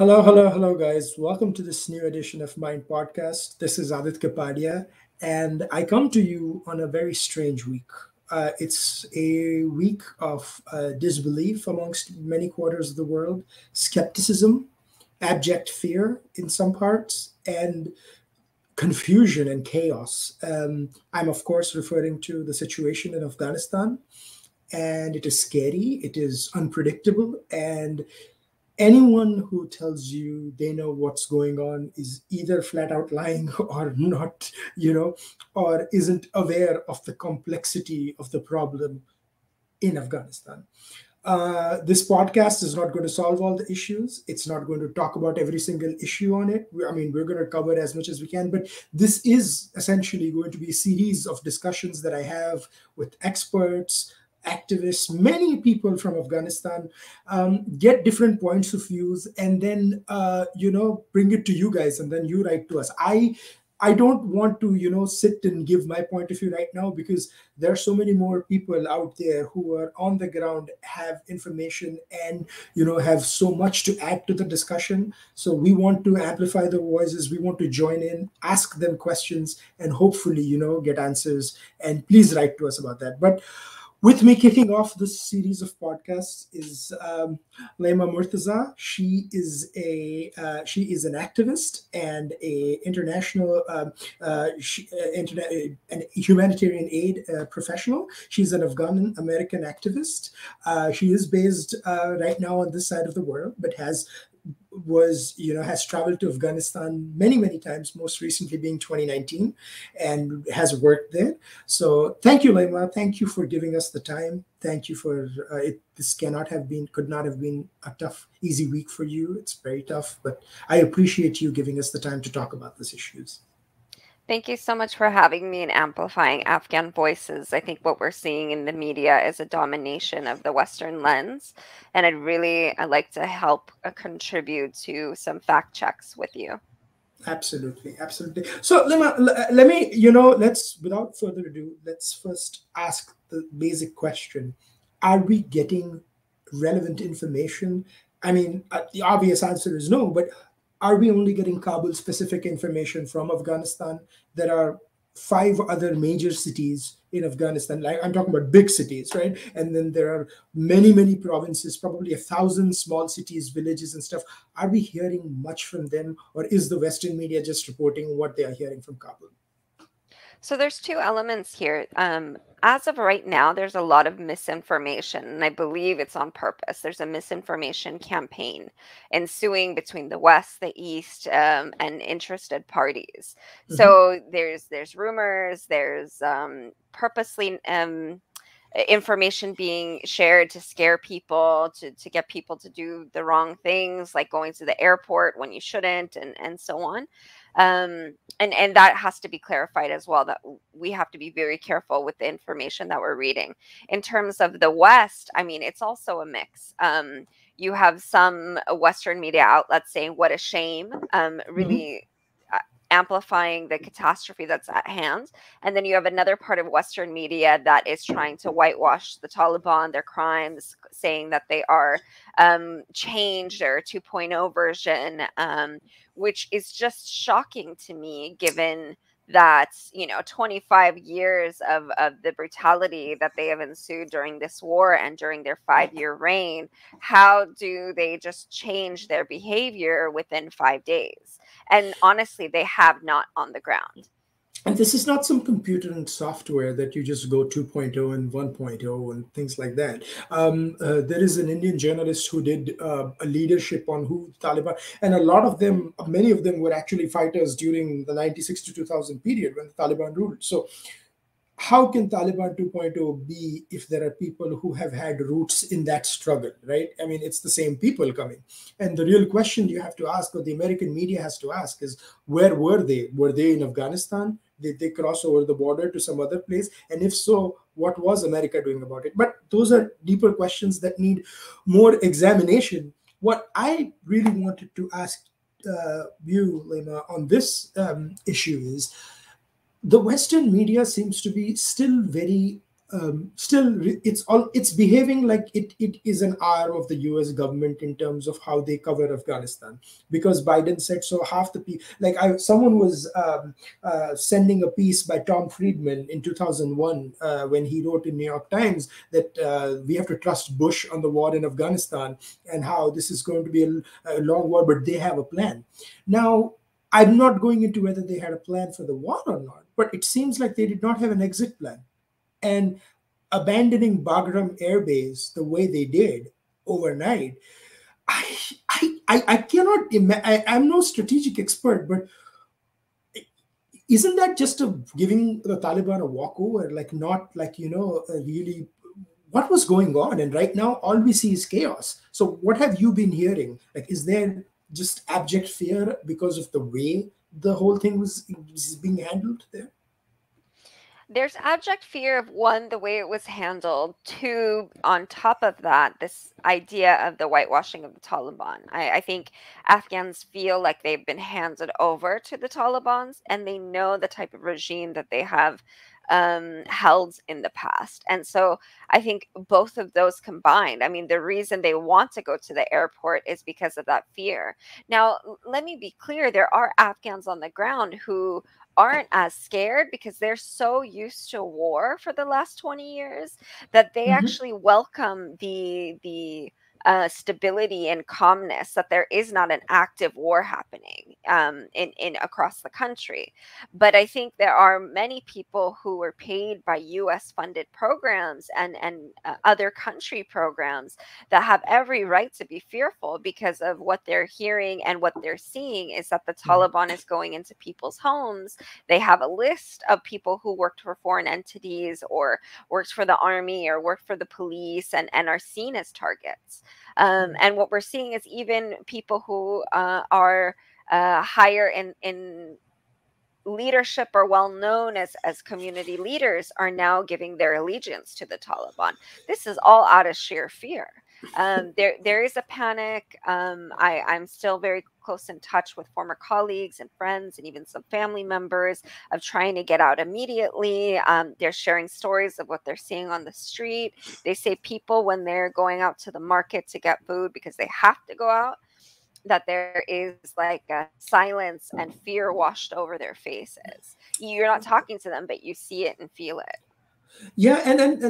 Hello, guys. Welcome to this new edition of Mind Podcast. This is Aadit Kapadia, and I come to you on a very strange week. It's a week of disbelief amongst many quarters of the world, skepticism, abject fear in some parts, and confusion and chaos. I'm, of course, referring to the situation in Afghanistan, and it is scary, it is unpredictable, and anyone who tells you they know what's going on is either flat out lying or not, or isn't aware of the complexity of the problem in Afghanistan. This podcast is not going to solve all the issues. It's not going to talk about every single issue on it. We're going to cover as much as we can, but this is essentially going to be a series of discussions that I have with experts, activists, many people from Afghanistan, get different points of views, and then bring it to you guys, and then you write to us. I don't want to sit and give my point of view right now, because there are so many more people out there who are on the ground, have information, and have so much to add to the discussion. So we want to amplify the voices. We want to join in, ask them questions, and hopefully get answers. And please write to us about that. But with me kicking off this series of podcasts is Layma Murtaza. She is an activist and a international an humanitarian aid professional. She's an Afghan American activist. She is based right now on this side of the world, but has traveled to Afghanistan many times, most recently being 2019, and has worked there. So thank you, Layma. Thank you for giving us the time. Thank you for it. This could not have been a tough, easy week for you. It's very tough, but I appreciate you giving us the time to talk about these issues. Thank you so much for having me and amplifying Afghan voices. I think what we're seeing in the media is a domination of the Western lens, and I'd like to help contribute to some fact checks with you. Absolutely. So let me, without further ado, let's first ask the basic question: are we getting relevant information? The obvious answer is no, but are we only getting Kabul-specific information from Afghanistan? There are 5 other major cities in Afghanistan. Like, I'm talking about big cities, right? And then there are many provinces, probably 1,000 small cities, villages, and stuff. Are we hearing much from them, or is the Western media just reporting what they are hearing from Kabul? So there's 2 elements here. As of right now, there's a lot of misinformation, and I believe it's on purpose. There's a misinformation campaign ensuing between the West, the East, and interested parties. Mm-hmm. So there's rumors, there's purposely information being shared to scare people, to get people to do the wrong things, like going to the airport when you shouldn't, and so on. And that has to be clarified as well, that we have to be very careful with the information that we're reading. In terms of the West, it's also a mix. You have some Western media outlets saying, what a shame, really amplifying the catastrophe that's at hand. And then you have another part of Western media that is trying to whitewash the Taliban, their crimes, saying that they are changed or 2.0 version, which is just shocking to me, given that 25 years of the brutality that they have ensued during this war and during their 5-year reign. How do they just change their behavior within 5 days? And honestly, they have not on the ground. And this is not some computer and software that you just go 2.0 and 1.0 and things like that. There is an Indian journalist who did a leadership on who Taliban, and many of them were actually fighters during the 96 to 2000 period when the Taliban ruled. So how can Taliban 2.0 be if there are people who have had roots in that struggle, right? It's the same people coming. And the real question you have to ask, or the American media has to ask, is where were they? Were they in Afghanistan? Did they cross over the border to some other place? And if so, what was America doing about it? But those are deeper questions that need more examination. What I really wanted to ask you, Layma, on this issue is, the Western media seems to be still very still it's behaving like it is an arm of the US government in terms of how they cover Afghanistan, because Biden said so. Half the people, like someone was sending a piece by Tom Friedman in 2001 when he wrote in New York Times that we have to trust Bush on the war in Afghanistan and how this is going to be a long war, but they have a plan. Now, I'm not going into whether they had a plan for the war or not, but it seems like they did not have an exit plan. And abandoning Bagram Air Base the way they did overnight, I cannot imagine. I'm no strategic expert, but isn't that just giving the Taliban a walkover? Like, not like, you know, really what was going on? And right now, all we see is chaos. So what have you been hearing? Like, is there just abject fear because of the way the whole thing was being handled there? There's abject fear of, one, the way it was handled, two, on top of that, this idea of the whitewashing of the Taliban. I think Afghans feel like they've been handed over to the Taliban, and they know the type of regime that they have held in the past. And so I think both of those combined, I mean, the reason they want to go to the airport is because of that fear. Now, let me be clear, there are Afghans on the ground who aren't as scared because they're so used to war for the last 20 years that they actually welcome the stability and calmness, that there is not an active war happening in across the country. But I think there are many people who were paid by U.S. funded programs and other country programs that have every right to be fearful because of what they're hearing and what they're seeing is that the Taliban is going into people's homes. They have a list of people who worked for foreign entities or worked for the army or worked for the police and are seen as targets. And what we're seeing is even people who are higher in leadership or well-known as community leaders are now giving their allegiance to the Taliban. This is all out of sheer fear. There is a panic. I'm still very close in touch with former colleagues and friends and even some family members of trying to get out immediately. They're sharing stories of what they're seeing on the street. They say people, when they're going out to the market to get food because they have to go out, that there is like a silence and fear washed over their faces. You're not talking to them, but you see it and feel it. Yeah, and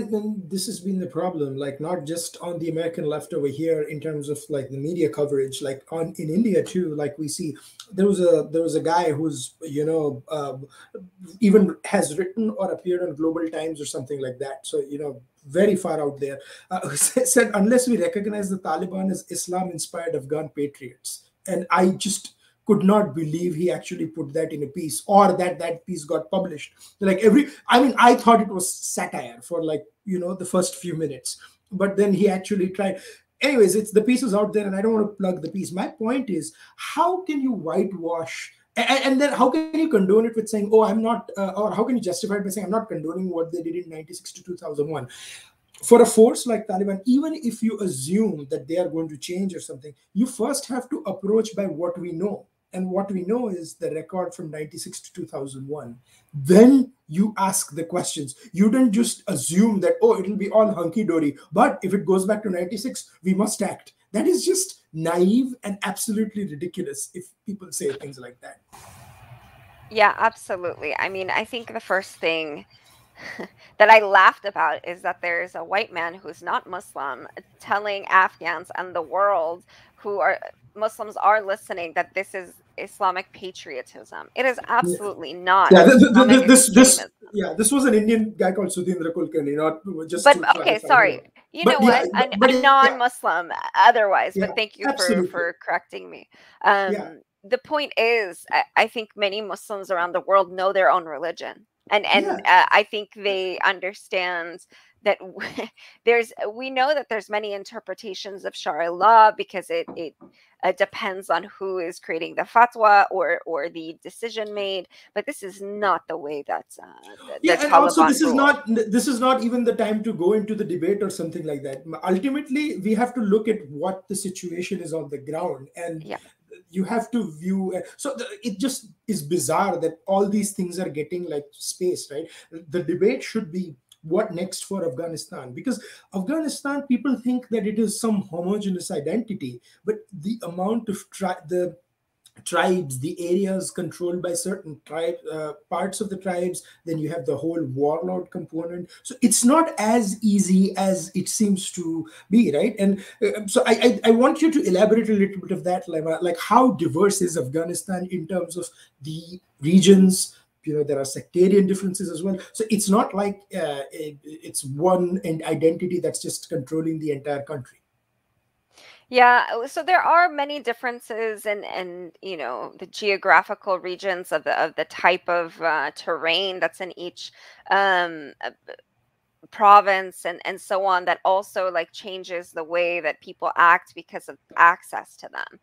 this has been the problem, like not just on the American left over here in terms of like the media coverage, like in India too. Like we see there was a guy who's, you know, even has written or appeared on Global Times or something like that. So, you know, very far out there, said unless we recognize the Taliban as Islam-inspired Afghan patriots, and I just could not believe he actually put that in a piece, or that piece got published. Like I thought it was satire for, like, you know, the first few minutes, but then he actually tried. Anyways, it's the piece is out there, and I don't want to plug the piece. My point is, how can you whitewash? And then how can you condone it with saying, oh, I'm not, or how can you justify it by saying, I'm not condoning what they did in 96 to 2001. For a force like Taliban, even if you assume that they are going to change or something, you first have to approach by what we know. And what we know is the record from 96 to 2001. Then you ask the questions. You don't just assume that, oh, it'll be all hunky-dory, but if it goes back to 96, we must act. That is just naive and absolutely ridiculous if people say things like that. Yeah, absolutely. I mean, I think the first thing that I laughed about is that there is a white man who's not Muslim telling Afghans and the world who are Muslims are listening that this is Islamic patriotism. It is absolutely not. Yeah, this was an Indian guy called Sudhindra Kulkarni, not just. But okay, sorry. You know what? A non-Muslim, otherwise. Yeah, but thank you for correcting me. The point is, I think many Muslims around the world know their own religion, and I think they understand that we know that there's many interpretations of Sharia law because it depends on who is creating the fatwa or the decision made, but this is not the way that's the Taliban also this is not even the time to go into the debate or something like that. Ultimately, we have to look at what the situation is on the ground, and you have to view. So it just is bizarre that all these things are getting like space, right? The debate should be what next for Afghanistan? Because Afghanistan, people think that it is some homogeneous identity, but the amount of the tribes, the areas controlled by certain tribe, parts of the tribes, then you have the whole warlord component. So it's not as easy as it seems to be, right? And so I want you to elaborate a little bit of that, Layma. Like, how diverse is Afghanistan in terms of the regions? You know, there are sectarian differences as well. So it's not like it's one identity that's just controlling the entire country. Yeah, so there are many differences in you know, the geographical regions of the type of terrain that's in each province and so on, that also like changes the way that people act because of access to them.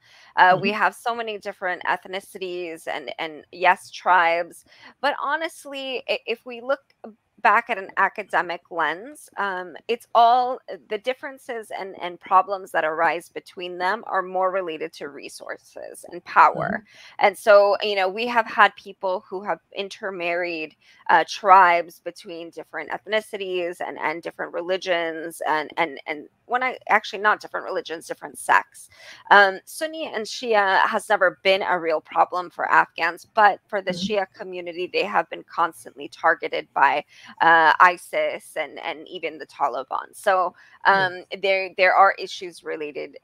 We have so many different ethnicities and yes, tribes, but honestly, if we look back at an academic lens, it's all the differences and problems that arise between them are more related to resources and power. And so, you know, we have had people who have intermarried tribes between different ethnicities and different religions and when I actually not different religions, different sects. Sunni and Shia has never been a real problem for Afghans, but for the Shia community, they have been constantly targeted by ISIS and even the Taliban. So there are issues related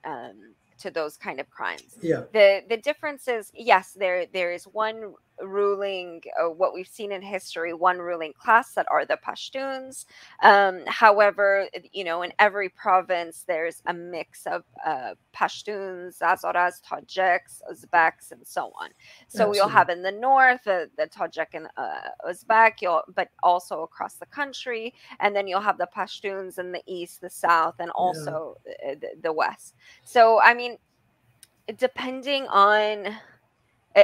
to those kind of crimes. Yeah. The differences, yes, there is one ruling, what we've seen in history, one ruling class that are the Pashtuns. However, you know, in every province, there's a mix of Pashtuns, Hazaras, Tajiks, Uzbeks, and so on. So Absolutely. You'll have in the north, the Tajik and Uzbek, but also across the country. And then you'll have the Pashtuns in the east, the south, and also the west. So, I mean, depending on...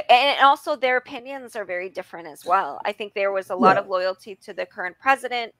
And also their opinions are very different as well. I think there was a lot of loyalty to the current president.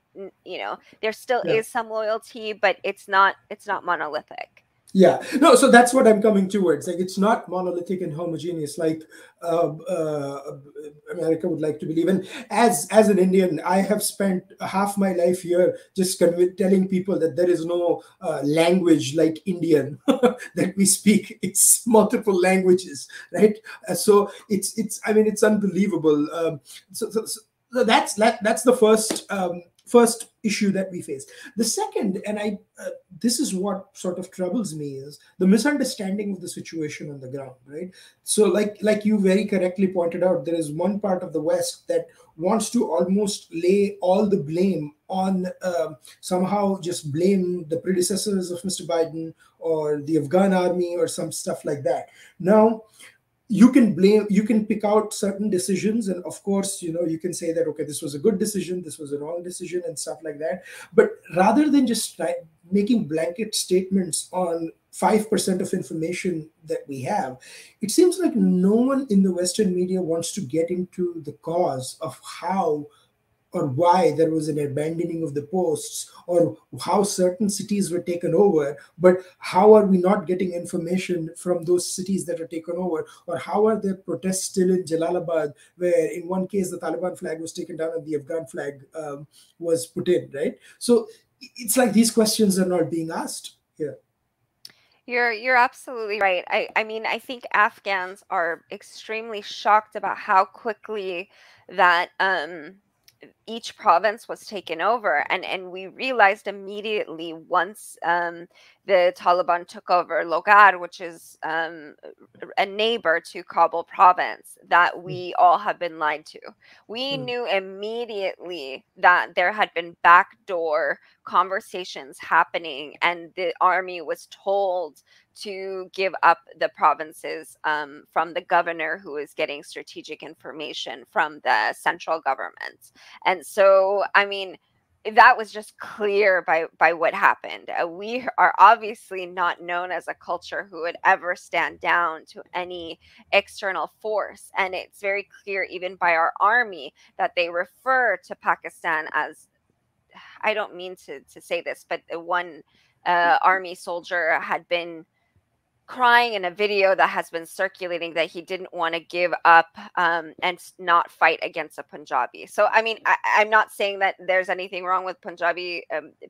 You know, there still is some loyalty, but it's not monolithic. Yeah, no, so that's what I'm coming towards. Like, it's not monolithic and homogeneous like America would like to believe. And as an Indian, I have spent half my life here just telling people that there is no language like Indian that we speak. It's multiple languages, right? So it's I mean, it's unbelievable. So that's the first issue that we face. The second, and this is what sort of troubles me, is the misunderstanding of the situation on the ground, right? So like you very correctly pointed out, there is one part of the West that wants to almost lay all the blame on somehow just blame the predecessors of Mr. Biden or the Afghan army or some stuff like that. Now, you can pick out certain decisions. And of course, you know, you can say that, okay, this was a good decision, this was a wrong decision and stuff like that. But rather than just making blanket statements on 5% of information that we have, it seems like no one in the Western media wants to get into the cause of how or why there was an abandoning of the posts or how certain cities were taken over, but how are we not getting information from those cities that are taken over, or how are there protests still in Jalalabad, where in one case the Taliban flag was taken down and the Afghan flag was put in, right? So it's like these questions are not being asked here. You're absolutely right. I mean, I think Afghans are extremely shocked about how quickly that each province was taken over, and we realized immediately once the Taliban took over Logar, which is a neighbor to Kabul province, that we all have been lied to. We knew immediately that there had been backdoor conversations happening, and the army was told to give up the provinces from the governor, who is getting strategic information from the central government. And so, I mean, that was just clear by what happened. We are obviously not known as a culture who would ever stand down to any external force. And it's very clear even by our army that they refer to Pakistan as, I don't mean to say this, but one army soldier had been crying in a video that has been circulating that he didn't want to give up and not fight against a Punjabi. So, I mean, I'm not saying that there's anything wrong with Punjabi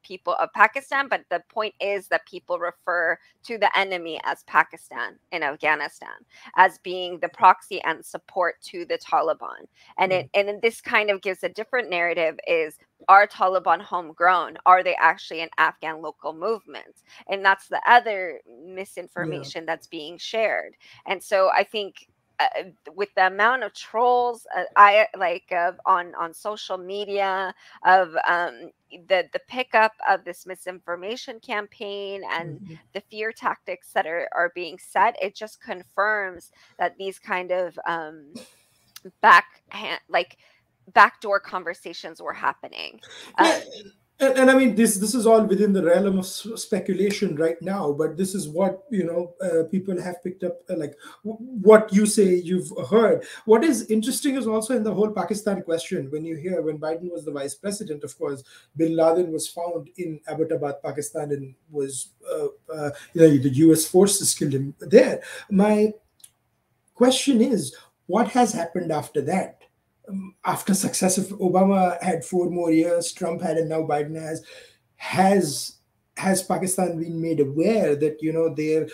people of Pakistan, but the point is that people refer to the enemy as Pakistan in Afghanistan as being the proxy and support to the Taliban. And this kind of gives a different narrative. Is, are Taliban homegrown? Are they actually an Afghan local movement? And that's the other misinformation that's being shared. And so I think with the amount of trolls on social media of the pickup of this misinformation campaign and the fear tactics that are being set, it just confirms that these kind of backdoor conversations were happening. And I mean, this is all within the realm of speculation right now, but this is what, you know, people have picked up, like what you say you've heard. What is interesting is also in the whole Pakistan question, when you hear, when Biden was the vice president, of course, bin Laden was found in Abbottabad, Pakistan, and was, you know, the US forces killed him there. My question is, what has happened after that? After successive, Obama had 4 more years, Trump had, and now Biden has Pakistan been made aware that, you know, their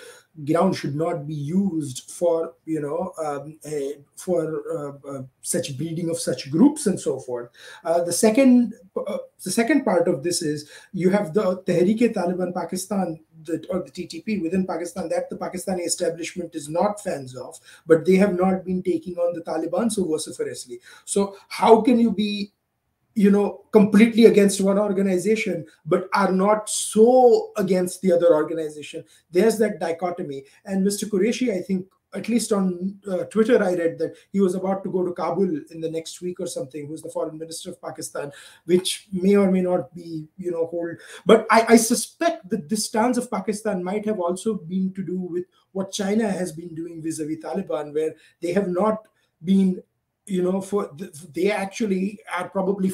ground should not be used for, you know, such breeding of such groups and so forth. The second part of this is you have the Tehreek-e-Taliban Pakistan, or the TTP within Pakistan, that the Pakistani establishment is not fans of, but they have not been taking on the Taliban so vociferously. So how can you be, you know, completely against one organization, but are not so against the other organization? There's that dichotomy. And Mr. Qureshi, I think, at least on Twitter, I read that he was about to go to Kabul in the next week or something, who's the foreign minister of Pakistan, which may or may not be, you know, hold. But I suspect that the stance of Pakistan might have also been to do with what China has been doing vis-a-vis Taliban, where they have not been, you know, they actually are probably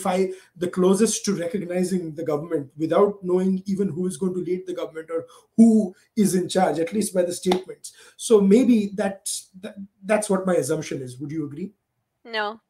the closest to recognizing the government without knowing even who is going to lead the government or who is in charge, at least by the statements. So maybe that's what my assumption is. Would you agree? No.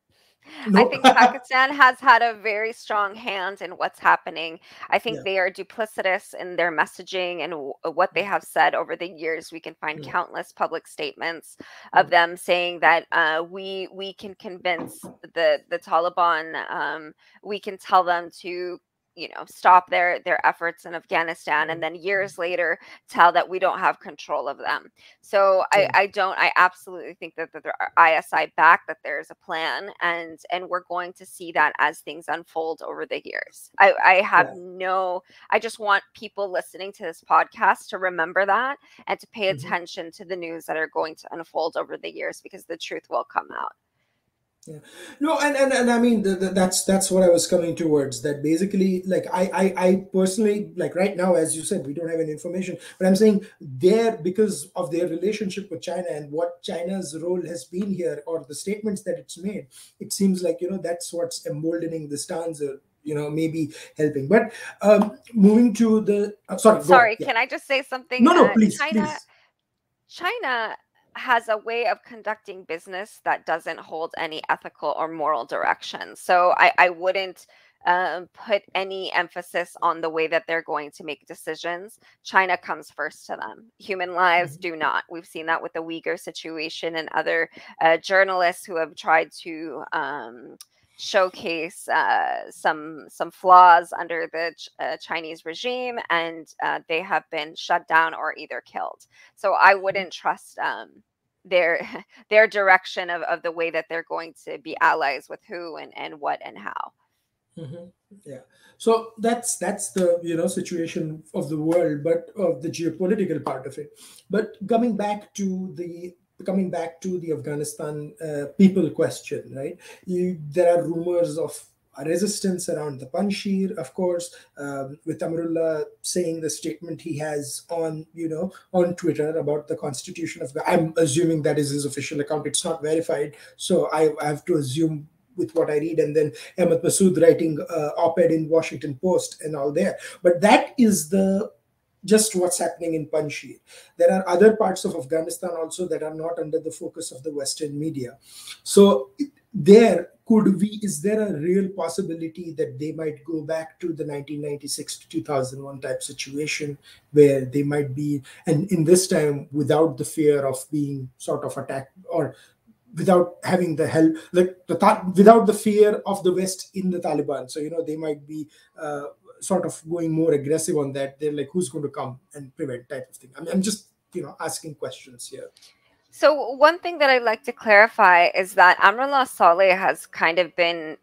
No. I think Pakistan has had a very strong hand in what's happening. I think they are duplicitous in their messaging and what they have said over the years. We can find countless public statements of them saying that we can convince the Taliban, we can tell them to, you know, stop their efforts in Afghanistan, and then years later tell that we don't have control of them. So I absolutely think that there are ISI back, that there's a plan, and we're going to see that as things unfold over the years. I just want people listening to this podcast to remember that and to pay attention to the news that are going to unfold over the years, because the truth will come out. Yeah. No, and I mean, that's what I was coming towards, that basically, like, I personally, like right now, as you said, we don't have any information, but I'm saying because of their relationship with China and what China's role has been here, or the statements that it's made, it seems like, you know, that's what's emboldening the stance, or, you know, maybe helping. But moving to the, can I just say something? No, please. China has a way of conducting business that doesn't hold any ethical or moral direction. So I wouldn't put any emphasis on the way that they're going to make decisions. China comes first to them. Human lives do not. We've seen that with the Uyghur situation and other journalists who have tried to showcase some flaws under the Chinese regime, and they have been shut down or either killed. So I wouldn't trust their direction of the way that they're going to be allies with who and what and how. So that's the, you know, situation of the world, but of the geopolitical part of it. But coming back to the Afghanistan people question, right? There are rumors of a resistance around the Panjshir, of course, with Amrullah saying the statement he has on, you know, on Twitter about the constitution of. I'm assuming that is his official account. It's not verified, so I have to assume with what I read, and then Ahmad Masood writing op-ed in Washington Post and all there. But that is the just what's happening in Panjshir. There are other parts of Afghanistan also that are not under the focus of the Western media. So there could we, is there a real possibility that they might go back to the 1996 to 2001 type situation where they might be, and in this time without the fear of being sort of attacked or without having the help, like without the fear of the West in the Taliban. So, you know, they might be sort of going more aggressive on that. They're like, who's going to come and prevent type of thing. I mean, I'm just, you know, asking questions here. So one thing that I'd like to clarify is that Amrullah Saleh has kind of been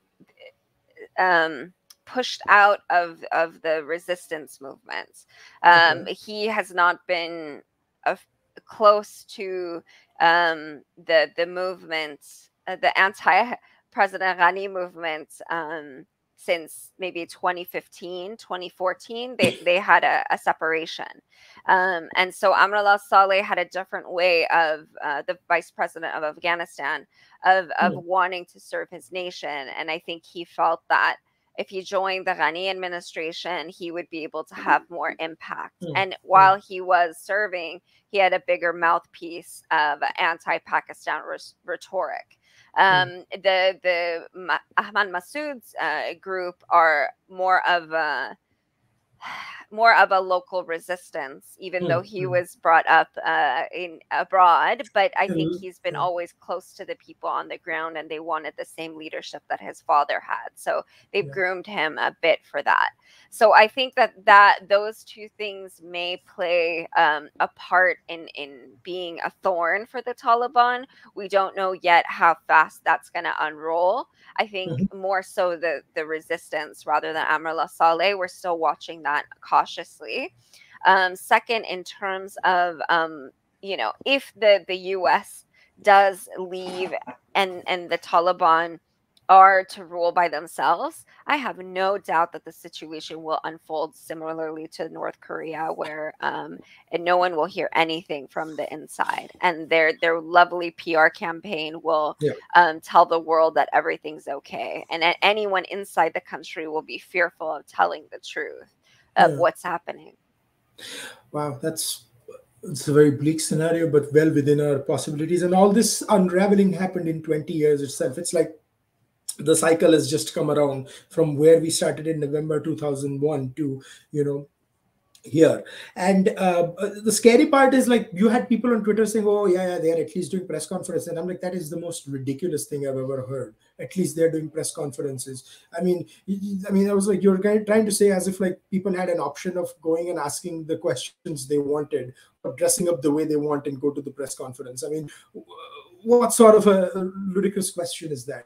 pushed out of the resistance movements. He has not been close to the movements, the anti-President Ghani movements since maybe 2015, 2014, they had a separation. And so Amrullah Saleh had a different way of the vice president of Afghanistan of wanting to serve his nation. And I think he felt that if he joined the Ghani administration, he would be able to have more impact. And while he was serving, he had a bigger mouthpiece of anti-Pakistan rhetoric. The Ahmad Masood's group are more of a local resistance, even though he was brought up abroad. But I think he's been always close to the people on the ground, and they wanted the same leadership that his father had. So they've groomed him a bit for that. So I think that those two things may play a part in being a thorn for the Taliban. We don't know yet how fast that's going to unroll. I think more so the resistance rather than Amrullah Saleh. We're still watching that cautiously. Second, in terms of, you know, if the U.S. does leave and the Taliban are to rule by themselves, I have no doubt that the situation will unfold similarly to North Korea, where and no one will hear anything from the inside, and their lovely PR campaign will tell the world that everything's okay, and anyone inside the country will be fearful of telling the truth of what's happening. Wow, it's a very bleak scenario, but well within our possibilities. And all this unraveling happened in 20 years itself. It's like the cycle has just come around from where we started in November 2001 to, you know, here. And the scary part is, like, you had people on Twitter saying, oh, yeah, they are at least doing press conferences. And I'm like, that is the most ridiculous thing I've ever heard. At least they're doing press conferences. I mean, I was like, you're trying to say as if, like, people had an option of going and asking the questions they wanted or dressing up the way they want and go to the press conference. I mean, what sort of a ludicrous question is that?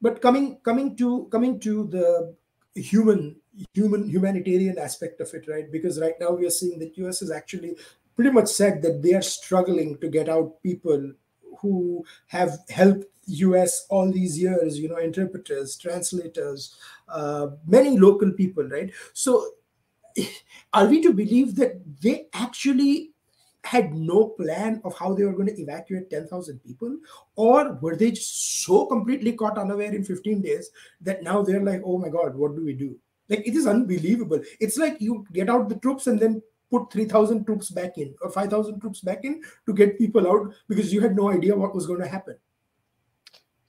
But coming to the humanitarian aspect of it, right? Because right now we are seeing that U.S. has actually pretty much said that they are struggling to get out people who have helped U.S. all these years, you know, interpreters, translators, many local people, right? So are we to believe that they actually had no plan of how they were going to evacuate 10,000 people? Or were they just so completely caught unaware in 15 days that now they're like, oh my God, what do we do? Like, it is unbelievable. It's like you get out the troops and then put 3,000 troops back in or 5,000 troops back in to get people out because you had no idea what was going to happen.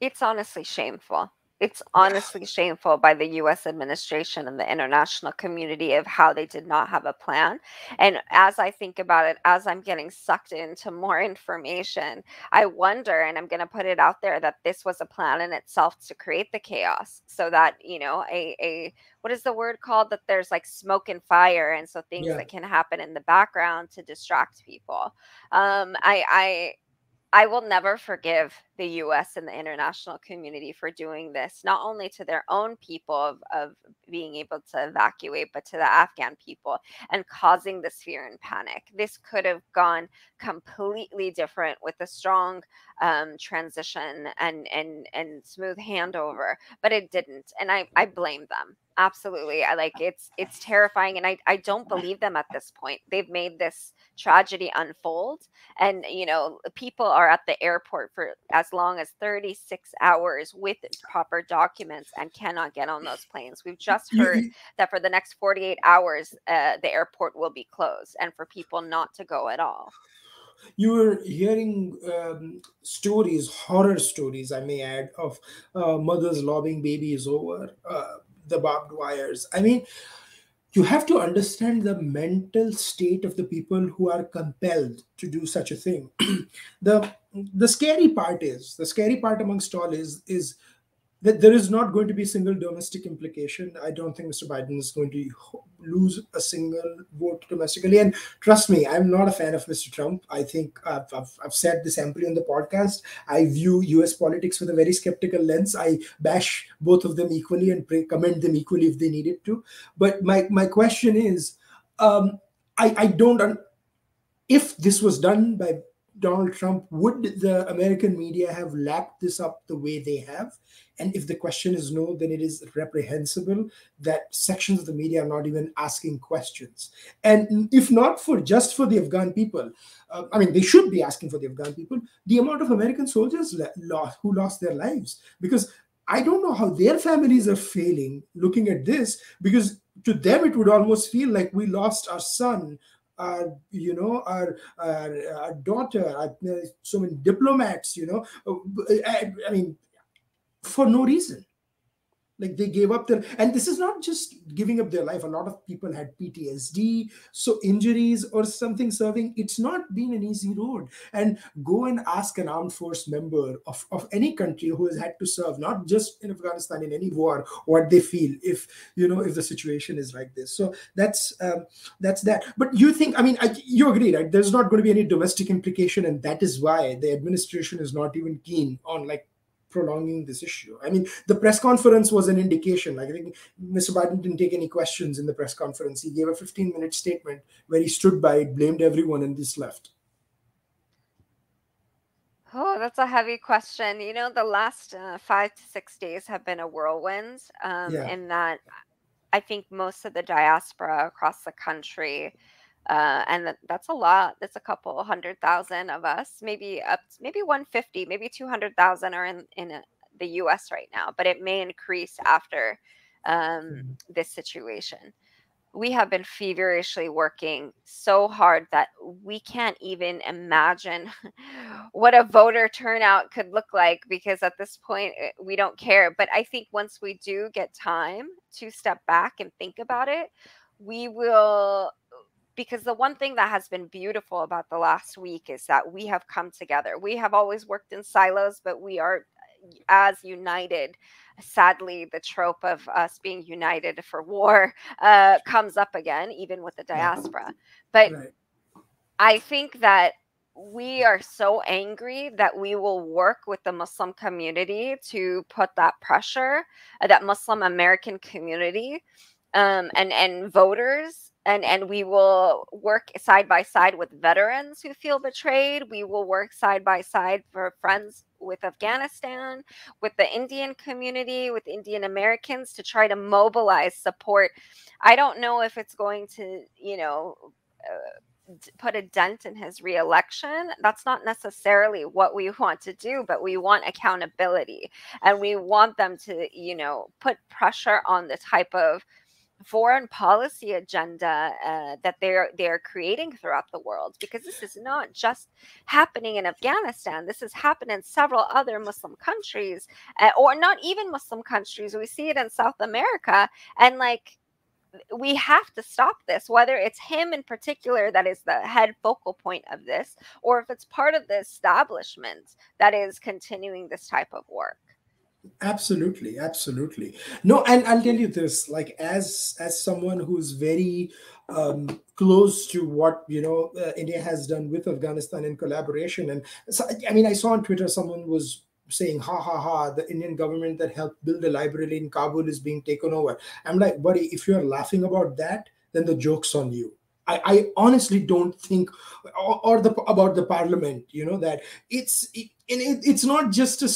It's honestly shameful. It's honestly shameful by the U.S. administration and the international community of how they did not have a plan. And as I think about it, as I'm getting sucked into more information, I wonder, and I'm going to put it out there, that this was a plan in itself to create the chaos so that, you know, what is the word called? That there's like smoke and fire. And so things that can happen in the background to distract people. I will never forgive the U.S. and the international community for doing this, not only to their own people of being able to evacuate, but to the Afghan people and causing this fear and panic. This could have gone completely different with a strong transition and smooth handover, but it didn't. And I blame them. Absolutely. It's terrifying. And I don't believe them at this point. They've made this tragedy unfold. And, you know, people are at the airport for as long as 36 hours with proper documents and cannot get on those planes. We've just heard that for the next 48 hours, the airport will be closed and for people not to go at all. You were hearing stories, horror stories, I may add, of mothers lobbing babies over the barbed wires. I mean, you have to understand the mental state of the people who are compelled to do such a thing. The scary part amongst all is that there is not going to be a single domestic implication. I don't think Mr. Biden is going to lose a single vote domestically. And trust me, I'm not a fan of Mr. Trump. I think I've said this amply on the podcast. I view US politics with a very skeptical lens. I bash both of them equally and commend them equally if they needed to. But my question is, if this was done by Donald Trump, would the American media have lapped this up the way they have? And if the question is no, then it is reprehensible that sections of the media are not even asking questions. And if not for just for the Afghan people, they should be asking for the Afghan people, the amount of American soldiers who lost their lives. Because I don't know how their families are failing looking at this, because to them it would almost feel like we lost our son, our daughter, so many diplomats, for no reason. Like, they gave up and this is not just giving up their life. A lot of people had PTSD, so injuries or something serving. It's not been an easy road. And go and ask an armed force member of any country who has had to serve, not just in Afghanistan, in any war, what they feel if the situation is like this. So that's that. But you think, you agree, right? There's not going to be any domestic implication, and that is why the administration is not even keen on prolonging this issue. The press conference was an indication. I think Mr. Biden didn't take any questions in the press conference. He gave a 15-minute statement where he stood by it, blamed everyone, and just left. Oh, that's a heavy question. The last 5 to 6 days have been a whirlwind in that I think most of the diaspora across the country, and that's a lot. That's a couple 100,000 of us, maybe up, maybe 150, maybe 200,000 are in the U.S. right now. But it may increase after this situation. We have been feverishly working so hard that we can't even imagine what a voter turnout could look like, because at this point, we don't care. But I think once we do get time to step back and think about it, we will. Because the one thing that has been beautiful about the last week is that we have come together. We have always worked in silos, but we are as united. Sadly, the trope of us being united for war comes up again, even with the diaspora. But right. I think that we are so angry that we will work with the Muslim community to put that pressure, that Muslim American community and voters. And we will work side by side with veterans who feel betrayed. We will work side by side for friends with Afghanistan, with the Indian community, with Indian Americans to try to mobilize support. I don't know if it's going to, put a dent in his reelection. That's not necessarily what we want to do, but we want accountability. And we want them to, put pressure on the type of foreign policy agenda that they're creating throughout the world, because this is not just happening in Afghanistan. This has happened in several other Muslim countries, or not even Muslim countries. We see it in South America, and we have to stop this, whether it's him in particular that is the head focal point of this, or if it's part of the establishment that is continuing this type of work. Absolutely. No, and I'll tell you this, as someone who's very close to what, India has done with Afghanistan in collaboration. And so, I saw on Twitter, someone was saying, the Indian government that helped build the library in Kabul is being taken over. I'm like, buddy, if you're laughing about that, then the joke's on you. I honestly don't think, about the parliament, that it's not just a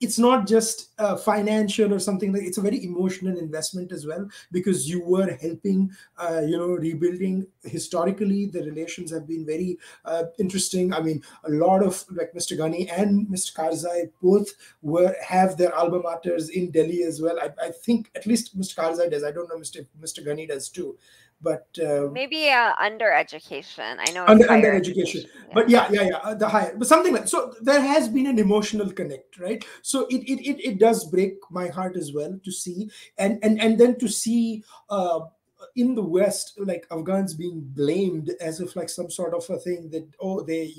it's not just financial or something. It's a very emotional investment as well, because you were helping, rebuilding. Historically, the relations have been very interesting. I mean, a lot of, like, Mr. Ghani and Mr. Karzai both have their alma maters in Delhi as well. I think at least Mr. Karzai does. I don't know Mr. Ghani does too. But maybe under education. I know under education. Yeah. But yeah, the higher, but something like, so there has been an emotional connect, right? So it does break my heart as well to see, and then to see in the West, like, Afghans being blamed as if, like, some sort of a thing that, oh, they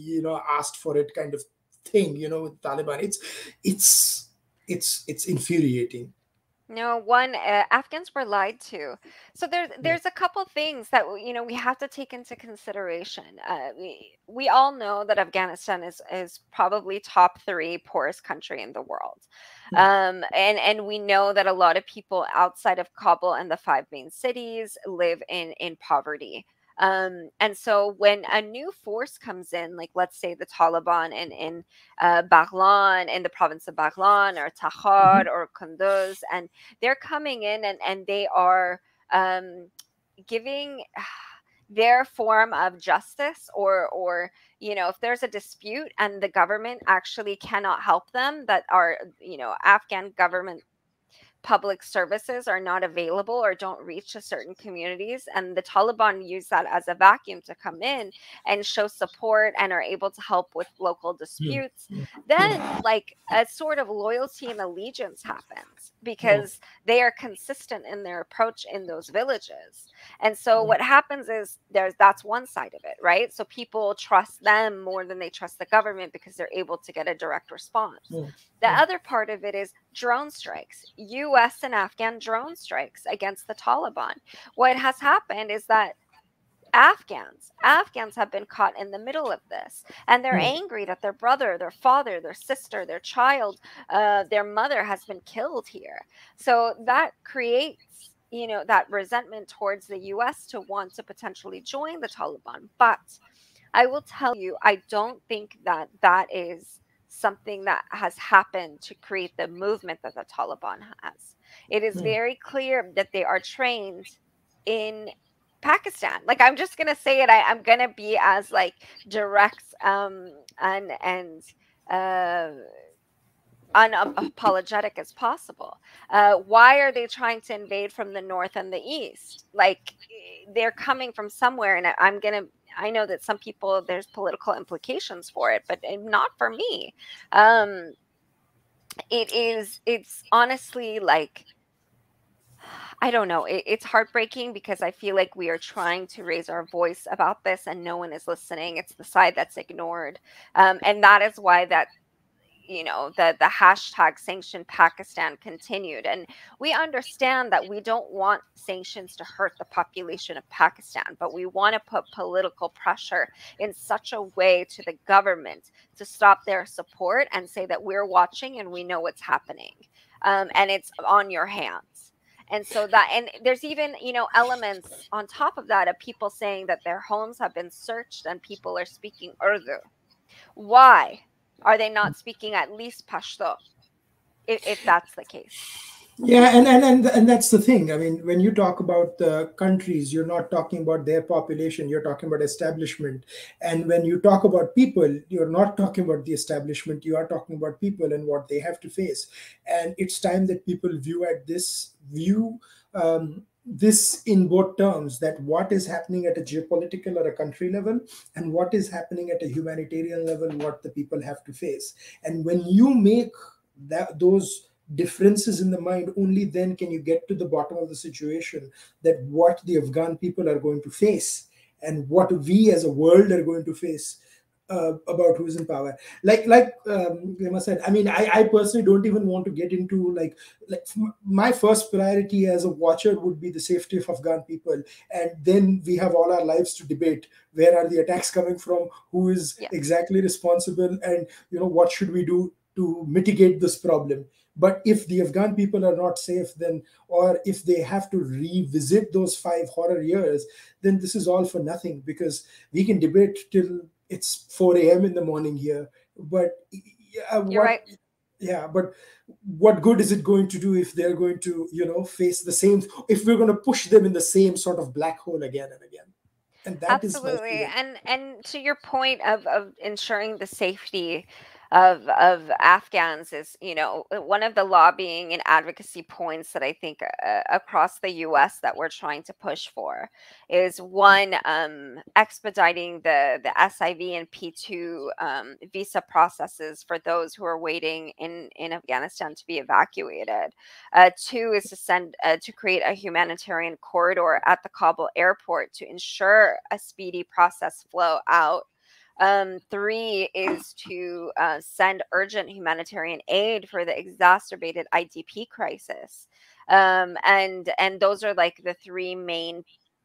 asked for it, kind of thing, with Taliban. It's infuriating. No, one, Afghans were lied to. So there's a couple things that, we have to take into consideration. We all know that Afghanistan is probably top 3 poorest country in the world. And we know that a lot of people outside of Kabul and the 5 main cities live in poverty. And so when a new force comes in, like, let's say the Taliban in Baghlan, in the province of Baghlan, or Takhar, or Kunduz, and they're coming in and they are giving their form of justice, or if there's a dispute and the government actually cannot help them, that are, Afghan government public services are not available or don't reach to certain communities, and the Taliban use that as a vacuum to come in and show support and are able to help with local disputes. Then, like, a sort of loyalty and allegiance happens, because they are consistent in their approach in those villages. And so what happens is, that's one side of it, right? So people trust them more than they trust the government, because they're able to get a direct response. The other part of it is drone strikes, U.S. and Afghan drone strikes against the Taliban. What has happened is that Afghans have been caught in the middle of this, and they're angry that their brother, their father, their sister, their child, their mother has been killed here. So that creates, that resentment towards the U.S. to want to potentially join the Taliban. But I will tell you, I don't think that that is something that has happened to create the movement that the Taliban has. It is very clear that they are trained in Pakistan. Like, I'm just going to say it. I'm going to be as, like, direct and unapologetic as possible. Why are they trying to invade from the north and the east? Like, they're coming from somewhere, and I know that some people, there's political implications for it, but not for me. It's honestly, like, I don't know. It's heartbreaking, because I feel like we are trying to raise our voice about this and no one is listening. It's the side that's ignored. And that is why that, the hashtag sanction Pakistan continued. And we understand that we don't want sanctions to hurt the population of Pakistan, but we want to put political pressure in such a way to the government to stop their support and say that we're watching and we know what's happening. And it's on your hands. And so that, and there's even, elements on top of that of people saying that their homes have been searched and people are speaking Urdu. Why are they not speaking at least Pashto, if that's the case? Yeah, and that's the thing. I mean, when you talk about the countries, you're not talking about their population, you're talking about establishment. And when you talk about people, you're not talking about the establishment, you are talking about people and what they have to face. And it's time that people view this in both terms, that what is happening at a geopolitical or a country level and what is happening at a humanitarian level, what the people have to face. And when you make those differences in the mind, only then can you get to the bottom of the situation, that what the Afghan people are going to face and what we as a world are going to face about who's in power. Like Layma said, I mean, I personally don't even want to get into, like my first priority as a watcher would be the safety of Afghan people. And then we have all our lives to debate, where are the attacks coming from, who is exactly responsible, and, what should we do to mitigate this problem. But if the Afghan people are not safe, then, or if they have to revisit those 5 horror years, then this is all for nothing, because we can debate till it's 4 a.m. in the morning here, but you're right. Yeah, but what good is it going to do if they're going to, you know, face the same, if we're going to push them in the same sort of black hole again and again? And that absolutely is and to your point of ensuring the safety of Afghans is, you know, one of the lobbying and advocacy points that I think across the U.S. that we're trying to push for is one, expediting the SIV and P2 visa processes for those who are waiting in Afghanistan to be evacuated. Two is to send to create a humanitarian corridor at the Kabul airport to ensure a speedy process flow out. Three is to send urgent humanitarian aid for the exacerbated IDP crisis. And those are like the three main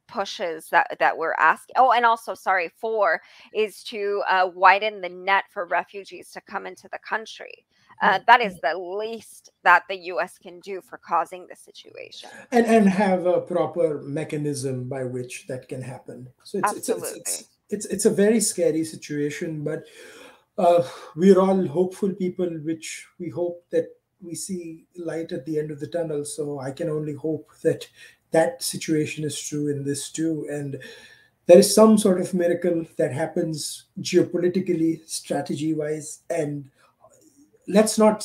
pushes that we're asking. Oh, and also, sorry, four is to widen the net for refugees to come into the country. That is the least that the U.S. can do for causing the situation. And have a proper mechanism by which that can happen. So it's a very scary situation, but we're all hopeful people, which we hope that we see light at the end of the tunnel. So I can only hope that that situation is true in this too. And there is some sort of miracle that happens geopolitically, strategy-wise. And let's not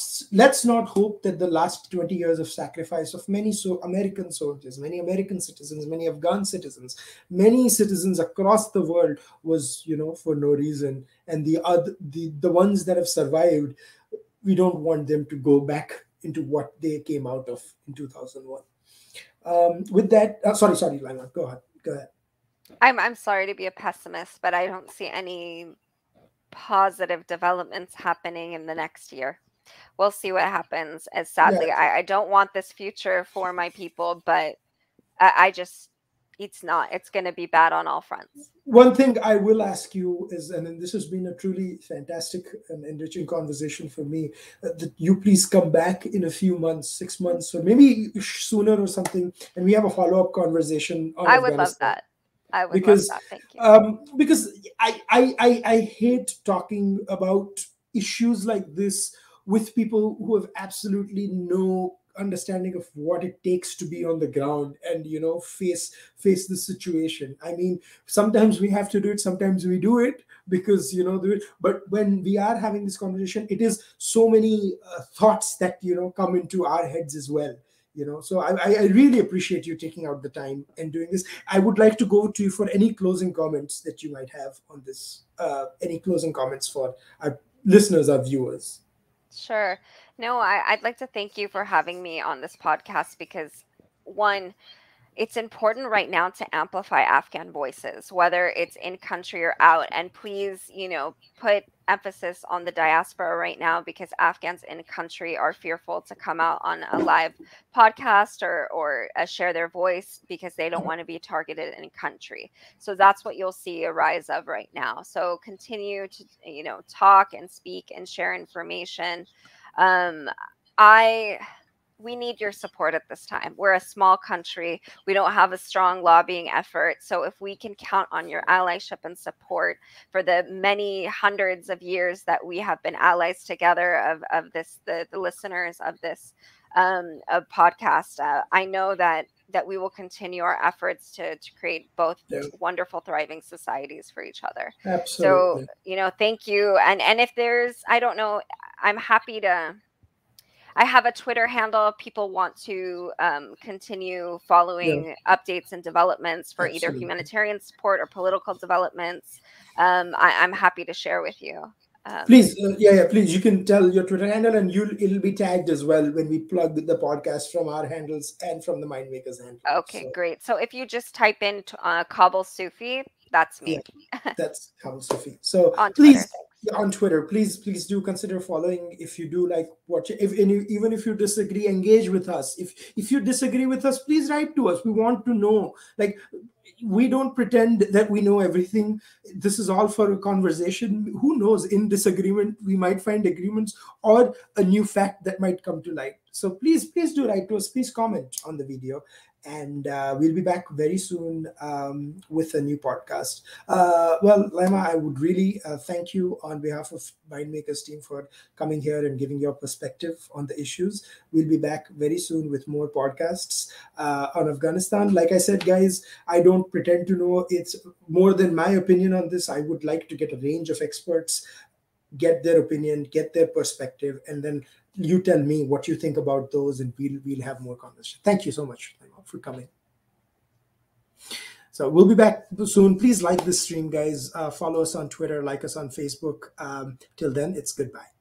hope that the last 20 years of sacrifice of many American soldiers, many American citizens, many Afghan citizens, many citizens across the world was, you know, for no reason. And the ones that have survived, we don't want them to go back into what they came out of in 2001. With that, sorry, Layma, go ahead. I'm sorry to be a pessimist, but I don't see any positive developments happening in the next year. We'll see what happens. As sadly, yeah. I don't want this future for my people, but I just, it's going to be bad on all fronts. One thing I will ask you is, and this has been a truly fantastic and enriching conversation for me, that you please come back in a few months, 6 months, or maybe sooner or something, and we have a follow-up conversation on Afghanistan. I would love that. I would love that. Thank you. Because I hate talking about issues like this with people who have absolutely no understanding of what it takes to be on the ground and, you know, face the situation. I mean, sometimes we have to do it, sometimes we do it because, you know, but when we are having this conversation, it is so many thoughts that, you know, come into our heads as well. You know, so I really appreciate you taking out the time and doing this. I would like to go to you for any closing comments that you might have on this, any closing comments for our listeners, our viewers. Sure. No, I'd like to thank you for having me on this podcast because, one, it's important right now to amplify Afghan voices, whether it's in country or out. And please, you know, put emphasis on the diaspora right now because Afghans in country are fearful to come out on a live podcast or share their voice because they don't want to be targeted in country. So that's what you'll see a rise of right now. So continue to, you know, talk and speak and share information. We need your support at this time. We're a small country. We don't have a strong lobbying effort. So if we can count on your allyship and support for the many hundreds of years that we have been allies together of this, the listeners of this of podcast, I know that we will continue our efforts to create both wonderful, thriving societies for each other. Absolutely. So, you know, thank you. And if there's, I don't know, I'm happy to... I have a Twitter handle. People want to continue following updates and developments for either humanitarian support or political developments. I'm happy to share with you. Please, please. You can tell your Twitter handle, and it'll be tagged as well when we plug the podcast from our handles and from the MindMakers handle. Okay, great. So if you just type in Kabul Sufi, that's me. Yeah, that's Kabul Sufi. So on please. Twitter. On Twitter, please do consider following if you do like watch it. Even if you disagree, engage with us. If you disagree with us, please write to us. We want to know. Like, we don't pretend that we know everything. This is all for a conversation. Who knows? In disagreement, we might find agreements or a new fact that might come to light. So please do write to us. Please comment on the video. And we'll be back very soon with a new podcast. Well, Layma, I would really thank you on behalf of MindMakers team for coming here and giving your perspective on the issues. We'll be back very soon with more podcasts on Afghanistan. Like I said, guys, I don't pretend to know. It's more than my opinion on this. I would like to get a range of experts, get their opinion, get their perspective, and then you tell me what you think about those, and we'll have more conversation. Thank you so much for coming. So we'll be back soon. Please like this stream, guys. Follow us on Twitter, like us on Facebook. Till then, it's goodbye.